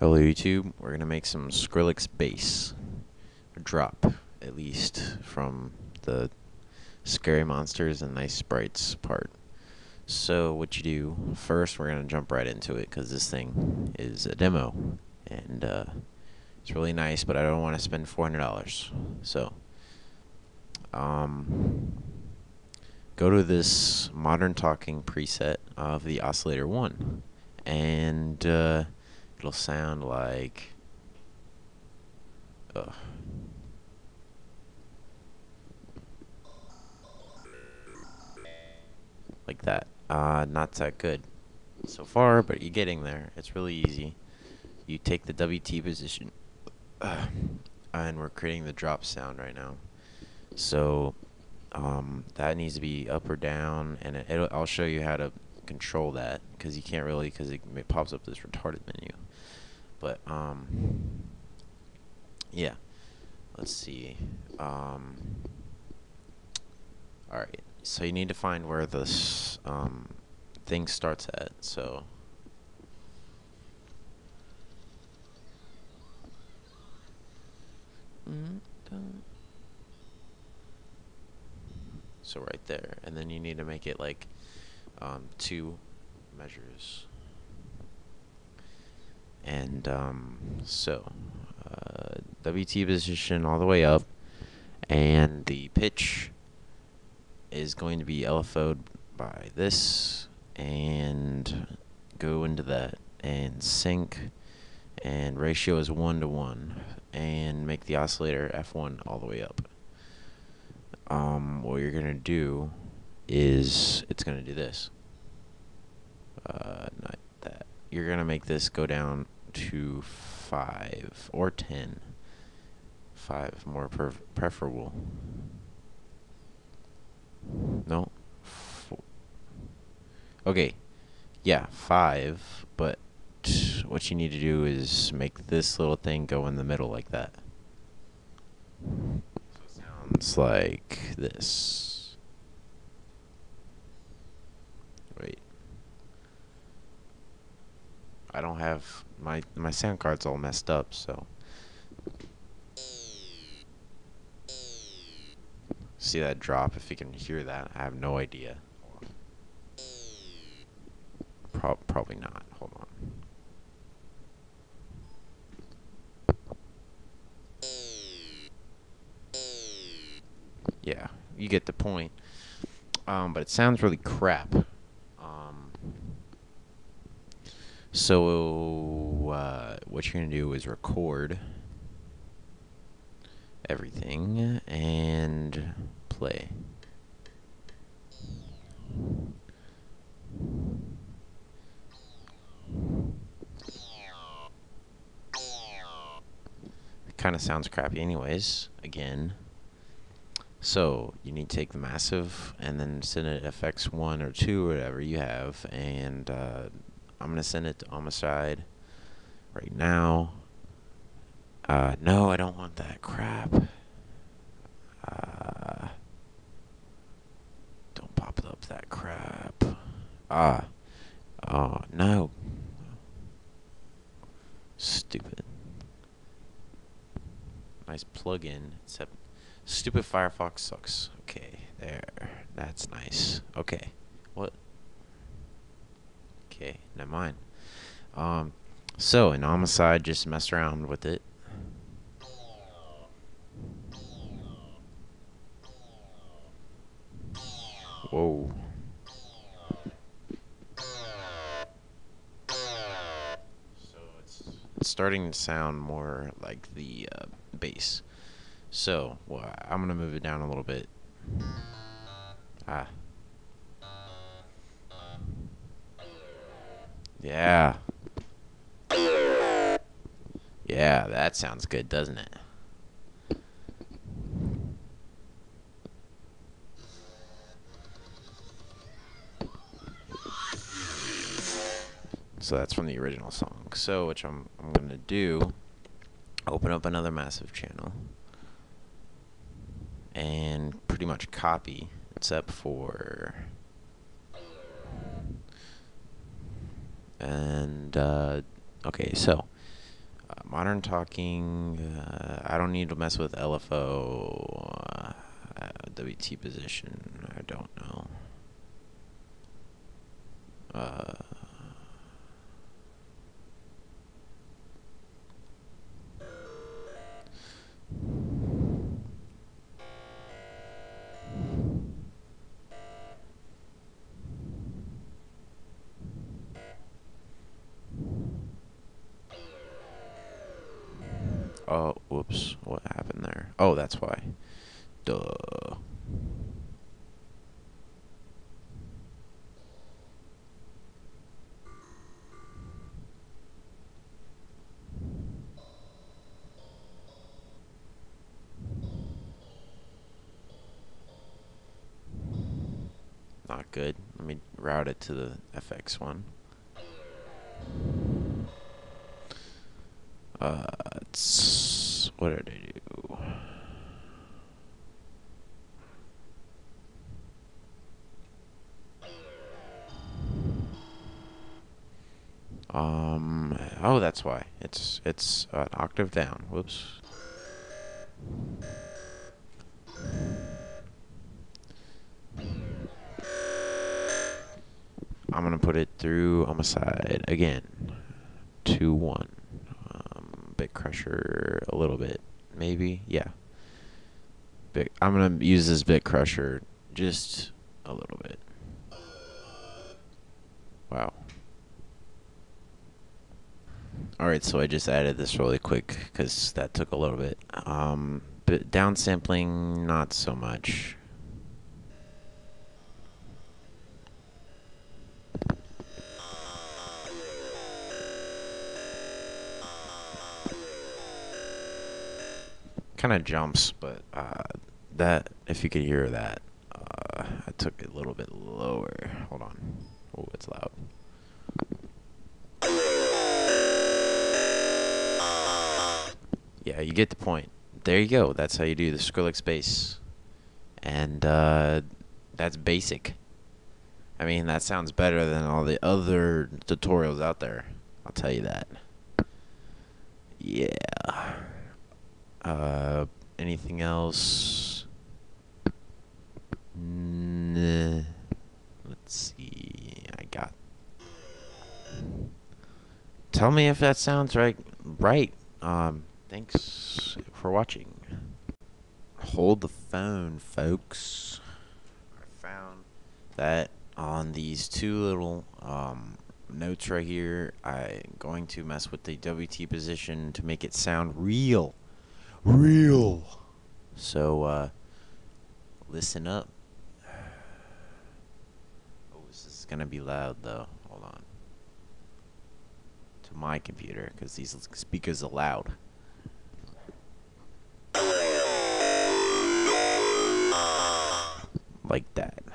Hello YouTube, we're going to make some Skrillex bass, or drop, at least, from the scary monsters and nice sprites part. So what you do, first we're going to jump right into it, because this thing is a demo, and it's really nice, but I don't want to spend $400. So, go to this modern talking preset of the Oscillator 1, and it'll sound like that. Not that good so far, but you're getting there. It's really easy. You take the WT position, and we're creating the drop sound right now. So that needs to be up or down, and I'll show you how to control that, because you can't really, because it pops up this retarded menu. But yeah, let's see. All right, so you need to find where this thing starts at. So right there, and then you need to make it like two measures, and WT position all the way up, and the pitch is going to be LFO'd by this, and go into that and sync, and ratio is 1:1, and make the oscillator F1 all the way up. What you're gonna do is it's going to do this. Not that. You're going to make this go down to 5 or 10. 5 more preferable. No. 4. Okay. Yeah, 5, but what you need to do is make this little thing go in the middle like that. So it sounds like this. I don't have my sound card's all messed up, so see that drop, if you can hear that. I have no idea. Probably not. Hold on. Yeah, you get the point. But it sounds really crap. So, what you're going to do is record everything and play. It kind of sounds crappy anyways, again. So, you need to take the Massive and then send it FX1 or 2 or whatever you have, and I'm going to send it to Ohmicide right now. No, I don't want that crap. Don't pop up that crap. Oh, no. Stupid. Nice plug-in, except stupid Firefox sucks. Okay, there. That's nice. Okay. What? Okay, never mind. So in Ohmicide, just mess around with it. Whoa. So it's starting to sound more like the bass. So I'm going to move it down a little bit. Yeah. Yeah, that sounds good, doesn't it? So that's from the original song. So, which I'm going to do, open up another Massive channel and pretty much copy, except for okay, so Modern talking. I don't need to mess with LFO. WT position. I don't know. Oh, whoops. What happened there? Oh, that's why. Duh. Not good. Let me route it to the FX one. What did I do? Oh, that's why. It's an octave down. Whoops. I'm gonna put it through Ohmicide again. 2-1. Bit crusher a little bit, maybe. Yeah. I'm gonna use this bit crusher just a little bit. Wow. Alright, so I just added this really quick because that took a little bit. But downsampling, not so much. Kind of jumps, but that, if you could hear that, I took it a little bit lower. Hold on. Oh, it's loud. Yeah, you get the point. There you go. That's how you do the Skrillex bass. And that's basic. I mean, that sounds better than all the other tutorials out there. I'll tell you that. Yeah. Anything else? Nah. Let's see. I got. Tell me if that sounds right. Right. Thanks for watching. Hold the phone, folks. I found that on these two little notes right here. I'm going to mess with the WT position to make it sound real. So listen up. Oh, this is gonna be loud though. Hold on. To my computer, because these speakers are loud. Like that.